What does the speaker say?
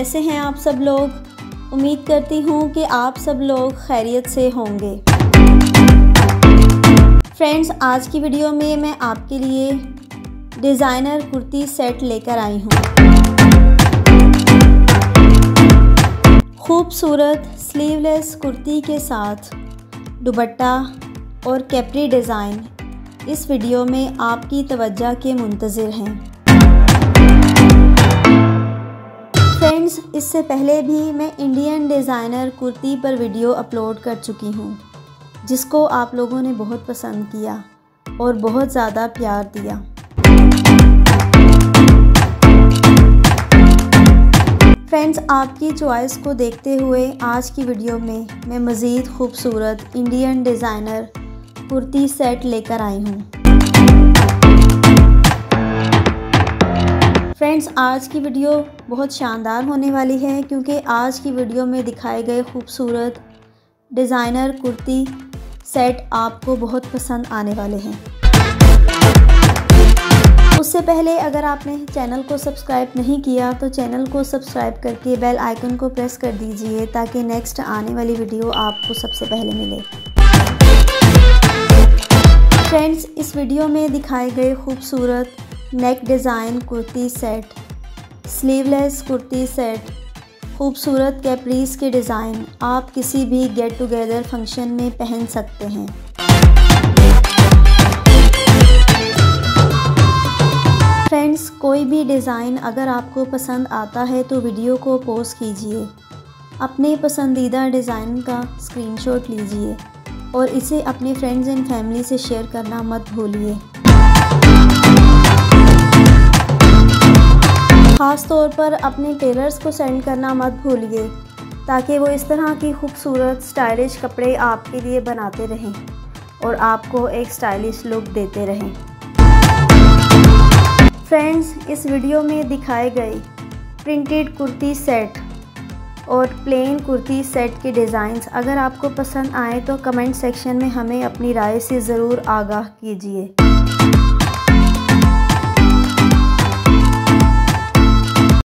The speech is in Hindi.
कैसे हैं आप सब लोग। उम्मीद करती हूँ कि आप सब लोग खैरियत से होंगे। फ्रेंड्स, आज की वीडियो में मैं आपके लिए डिज़ाइनर कुर्ती सेट लेकर आई हूँ। खूबसूरत स्लीवलेस कुर्ती के साथ दुपट्टा और कैप्री डिज़ाइन इस वीडियो में आपकी तवज्जो के मुंतज़िर हैं। फ्रेंड्स, इससे पहले भी मैं इंडियन डिज़ाइनर कुर्ती पर वीडियो अपलोड कर चुकी हूँ, जिसको आप लोगों ने बहुत पसंद किया और बहुत ज़्यादा प्यार दिया। फ्रेंड्स, आपकी चॉइस को देखते हुए आज की वीडियो में मैं मज़ीद खूबसूरत इंडियन डिज़ाइनर कुर्ती सेट लेकर आई हूँ। फ्रेंड्स, आज की वीडियो बहुत शानदार होने वाली है, क्योंकि आज की वीडियो में दिखाए गए खूबसूरत डिज़ाइनर कुर्ती सेट आपको बहुत पसंद आने वाले हैं। उससे पहले अगर आपने चैनल को सब्सक्राइब नहीं किया तो चैनल को सब्सक्राइब करके बेल आइकन को प्रेस कर दीजिए, ताकि नेक्स्ट आने वाली वीडियो आपको सबसे पहले मिले। फ्रेंड्स, इस वीडियो में दिखाए गए खूबसूरत neck design kurti set, sleeveless kurti set, खूबसूरत कैप्रीज के डिज़ाइन आप किसी भी गेट टुगेदर फंक्शन में पहन सकते हैं। फ्रेंड्स, कोई भी डिज़ाइन अगर आपको पसंद आता है तो वीडियो को पोस्ट कीजिए, अपने पसंदीदा डिज़ाइन का स्क्रीनशॉट लीजिए और इसे अपने फ्रेंड्स एंड फैमिली से शेयर करना मत भूलिए। ख़ास तौर पर अपने टेलर्स को सेंड करना मत भूलिए, ताकि वो इस तरह की खूबसूरत स्टाइलिश कपड़े आपके लिए बनाते रहें और आपको एक स्टाइलिश लुक देते रहें। फ्रेंड्स, इस वीडियो में दिखाए गए प्रिंटेड कुर्ती सेट और प्लेन कुर्ती सेट के डिज़ाइंस अगर आपको पसंद आए तो कमेंट सेक्शन में हमें अपनी राय से ज़रूर आगाह कीजिए।